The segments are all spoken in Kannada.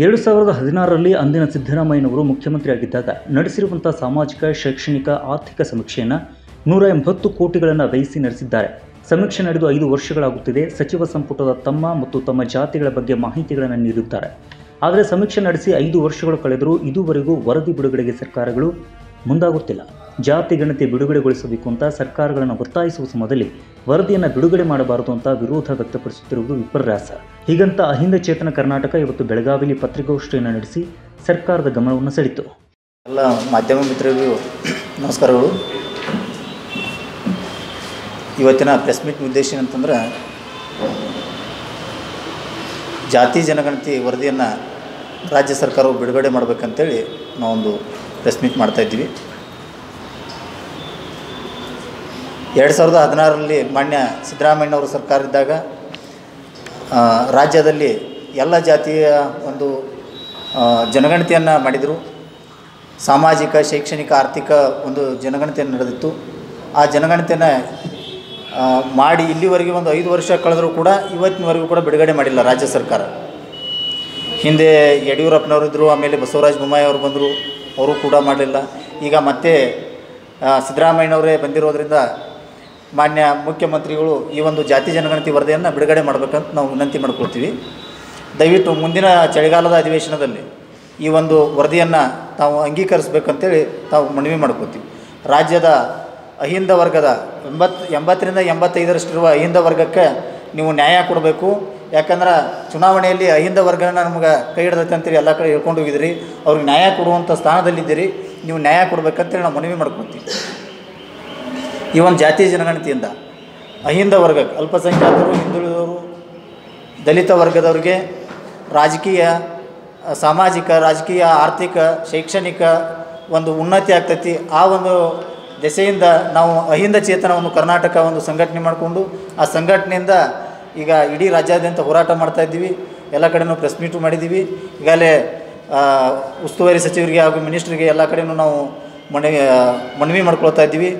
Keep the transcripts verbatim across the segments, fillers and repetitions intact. ಎರಡು ಸಾವಿರದ ಹದಿನಾರರಲ್ಲಿ ಅಂದಿನ ಸಿದ್ದರಾಮಯ್ಯನವರು ಮುಖ್ಯಮಂತ್ರಿಯಾಗಿದ್ದಾಗ ನಡೆಸಿರುವಂಥ ಸಾಮಾಜಿಕ ಶೈಕ್ಷಣಿಕ ಆರ್ಥಿಕ ಸಮೀಕ್ಷೆಯನ್ನು ನೂರ ಎಂಬತ್ತು ಕೋಟಿಗಳನ್ನು ವ್ಯಯಿಸಿ ನಡೆಸಿದ್ದಾರೆ. ಸಮೀಕ್ಷೆ ನಡೆದು ಐದು ವರ್ಷಗಳಾಗುತ್ತಿದೆ. ಸಚಿವ ಸಂಪುಟದ ತಮ್ಮ ಮತ್ತು ತಮ್ಮ ಜಾತಿಗಳ ಬಗ್ಗೆ ಮಾಹಿತಿಗಳನ್ನು ನೀಡುತ್ತಾರೆ. ಆದರೆ ಸಮೀಕ್ಷೆ ನಡೆಸಿ ಐದು ವರ್ಷಗಳು ಕಳೆದರೂ ಇದುವರೆಗೂ ವರದಿ ಬಿಡುಗಡೆಗೆ ಸರ್ಕಾರಗಳು ಮುಂದಾಗುತ್ತಿಲ್ಲ. ಜಾತಿ ಗಣತಿ ಬಿಡುಗಡೆಗೊಳಿಸಬೇಕು ಅಂತ ಸರ್ಕಾರಗಳನ್ನು ಒತ್ತಾಯಿಸುವ ಸಮಯದಲ್ಲಿ ವರದಿಯನ್ನು ಬಿಡುಗಡೆ ಮಾಡಬಾರದು ಅಂತ ವಿರೋಧ ವ್ಯಕ್ತಪಡಿಸುತ್ತಿರುವುದು ವಿಪರ್ಯಾಸ. ಹೀಗಂತ ಅಹಿಂದ ಚೇತನ ಕರ್ನಾಟಕ ಇವತ್ತು ಬೆಳಗಾವಿಯಲ್ಲಿ ಪತ್ರಿಕಾಗೋಷ್ಠಿಯನ್ನು ನಡೆಸಿ ಸರ್ಕಾರದ ಗಮನವನ್ನು ಸೆಳೆಯಿತು. ಎಲ್ಲ ಮಾಧ್ಯಮ ಮಿತ್ರರಿಗೂ ನಮಸ್ಕಾರಗಳು. ಇವತ್ತಿನ ಪ್ರೆಸ್ ಮೀಟ್ ಉದ್ದೇಶ ಏನಂತಂದ್ರೆ, ಜಾತಿ ಜನಗಣತಿ ವರದಿಯನ್ನು ರಾಜ್ಯ ಸರ್ಕಾರವು ಬಿಡುಗಡೆ ಮಾಡಬೇಕಂತೇಳಿ ನಾವೊಂದು ಪ್ರೆಸ್ ಮೀಟ್ ಮಾಡ್ತಾಯಿದ್ವಿ. ಎರಡು ಸಾವಿರದ ಹದಿನಾರರಲ್ಲಿ ಮಾನ್ಯ ಸಿದ್ದರಾಮಯ್ಯನವರು ಸರ್ಕಾರ ಇದ್ದಾಗ ರಾಜ್ಯದಲ್ಲಿ ಎಲ್ಲ ಜಾತಿಯ ಒಂದು ಜನಗಣತಿಯನ್ನು ಮಾಡಿದರು. ಸಾಮಾಜಿಕ ಶೈಕ್ಷಣಿಕ ಆರ್ಥಿಕ ಒಂದು ಜನಗಣತಿಯನ್ನು ನಡೆದಿತ್ತು. ಆ ಜನಗಣತಿಯನ್ನು ಮಾಡಿ ಇಲ್ಲಿವರೆಗೆ ಒಂದು ಐದು ವರ್ಷ ಕಳೆದರೂ ಕೂಡ ಇವತ್ತಿನವರೆಗೂ ಕೂಡ ಬಿಡುಗಡೆ ಮಾಡಿಲ್ಲ ರಾಜ್ಯ ಸರ್ಕಾರ. ಹಿಂದೆ ಯಡಿಯೂರಪ್ಪನವರು ಇದ್ದರು, ಆಮೇಲೆ ಬಸವರಾಜ ಬೊಮ್ಮಾಯಿ ಅವರು ಬಂದರು, ಅವರು ಕೂಡ ಮಾಡಲಿಲ್ಲ. ಈಗ ಮತ್ತೆ ಸಿದ್ದರಾಮಯ್ಯನವರೇ ಬಂದಿರೋದರಿಂದ ಮಾನ್ಯ ಮುಖ್ಯಮಂತ್ರಿಗಳು ಈ ಒಂದು ಜಾತಿ ಜನಗಣತಿ ವರದಿಯನ್ನು ಬಿಡುಗಡೆ ಮಾಡಬೇಕಂತ ನಾವು ವಿನಂತಿ ಮಾಡ್ಕೊಳ್ತೀವಿ. ದಯವಿಟ್ಟು ಮುಂದಿನ ಚಳಿಗಾಲದ ಅಧಿವೇಶನದಲ್ಲಿ ಈ ಒಂದು ವರದಿಯನ್ನು ತಾವು ಅಂಗೀಕರಿಸಬೇಕಂತೇಳಿ ತಾವು ಮನವಿ ಮಾಡ್ಕೊಳ್ತೀವಿ. ರಾಜ್ಯದ ಅಹಿಂದ ವರ್ಗದ ಎಂಬತ್ತು ಎಂಬತ್ತರಿಂದ ಎಂಬತ್ತೈದರಷ್ಟಿರುವ ಅಹಿಂದ ವರ್ಗಕ್ಕೆ ನೀವು ನ್ಯಾಯ ಕೊಡಬೇಕು. ಯಾಕಂದ್ರೆ ಚುನಾವಣೆಯಲ್ಲಿ ಅಹಿಂದ ವರ್ಗನ ನಮ್ಗೆ ಕೈ ಹಿಡ್ದೈತೆ ಅಂತೇಳಿ ಎಲ್ಲ ಕಡೆ ಹೇಳ್ಕೊಂಡು ಹೋಗಿದ್ದೀರಿ. ಅವ್ರಿಗೆ ನ್ಯಾಯ ಕೊಡುವಂಥ ಸ್ಥಾನದಲ್ಲಿದ್ದೀರಿ, ನೀವು ನ್ಯಾಯ ಕೊಡಬೇಕಂತೇಳಿ ನಾವು ಮನವಿ ಮಾಡ್ಕೊಳ್ತೀವಿ. ಈ ಒಂದು ಜಾತಿ ಜನಗಣತಿಯಿಂದ ಅಹಿಂದ ವರ್ಗಕ್ಕೆ, ಅಲ್ಪಸಂಖ್ಯಾತರು, ಹಿಂದುಳಿದವರು, ದಲಿತ ವರ್ಗದವ್ರಿಗೆ ರಾಜಕೀಯ ಸಾಮಾಜಿಕ ರಾಜಕೀಯ ಆರ್ಥಿಕ ಶೈಕ್ಷಣಿಕ ಒಂದು ಉನ್ನತಿ ಆಗ್ತೈತಿ. ಆ ಒಂದು ದೆಸೆಯಿಂದ ನಾವು ಅಹಿಂದ ಚೇತನವನ್ನು ಕರ್ನಾಟಕ ಒಂದು ಸಂಘಟನೆ ಮಾಡಿಕೊಂಡು ಆ ಸಂಘಟನೆಯಿಂದ ಈಗ ಇಡೀ ರಾಜ್ಯಾದ್ಯಂತ ಹೋರಾಟ ಮಾಡ್ತಾಯಿದ್ದೀವಿ. ಎಲ್ಲ ಕಡೆಯೂ ಪ್ರೆಸ್ ಮೀಟು ಮಾಡಿದ್ದೀವಿ. ಈಗಾಗಲೇ ಉಸ್ತುವಾರಿ ಸಚಿವರಿಗೆ ಹಾಗೂ ಮಿನಿಸ್ಟ್ರಿಗೆ ಎಲ್ಲ ಕಡೆಯೂ ನಾವು ಮನವಿ ಮನವಿ ಮಾಡ್ಕೊಳ್ತಾ ಇದ್ದೀವಿ.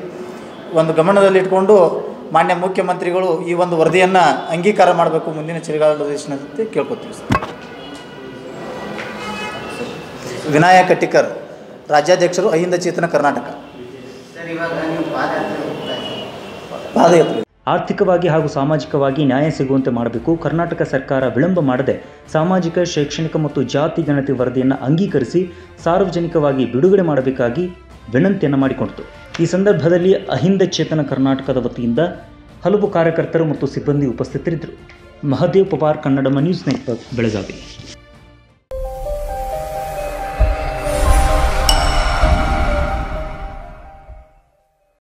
ಒಂದು ಗಮನದಲ್ಲಿಟ್ಕೊಂಡು ಮಾನ್ಯ ಮುಖ್ಯಮಂತ್ರಿಗಳು ಈ ಒಂದು ವರದಿಯನ್ನು ಅಂಗೀಕಾರ ಮಾಡಬೇಕು ಮುಂದಿನ ಚಳಿಗಾಲದ ಅಧಿವೇಶನದಂತೆ ಕೇಳ್ಕೊತೀವಿ ಸರ್. ವಿನಾಯಕ ಕಟ್ಟಿಕರ್, ರಾಜ್ಯಾಧ್ಯಕ್ಷರು, ಅಹಿಂದ ಚೇತನ ಕರ್ನಾಟಕ. ಪಾದಯಾತ್ರೆ ಆರ್ಥಿಕವಾಗಿ ಹಾಗೂ ಸಾಮಾಜಿಕವಾಗಿ ನ್ಯಾಯ ಸಿಗುವಂತೆ ಮಾಡಬೇಕು. ಕರ್ನಾಟಕ ಸರ್ಕಾರ ವಿಳಂಬ ಮಾಡದೆ ಸಾಮಾಜಿಕ ಶೈಕ್ಷಣಿಕ ಮತ್ತು ಜಾತಿ ಗಣತಿ ವರದಿಯನ್ನು ಅಂಗೀಕರಿಸಿ ಸಾರ್ವಜನಿಕವಾಗಿ ಬಿಡುಗಡೆ ಮಾಡಬೇಕಾಗಿ ವಿನಂತಿಯನ್ನು ಮಾಡಿಕೊಂಡಿತು. ಈ ಸಂದರ್ಭದಲ್ಲಿ ಅಹಿಂದ ಚೇತನ ಕರ್ನಾಟಕದ ವತಿಯಿಂದ ಹಲವು ಕಾರ್ಯಕರ್ತರು ಮತ್ತು ಸಿಬ್ಬಂದಿ ಉಪಸ್ಥಿತರಿದ್ದರು. Mahadev Pawar, ಕನ್ನಡಮ news network, Belagavi.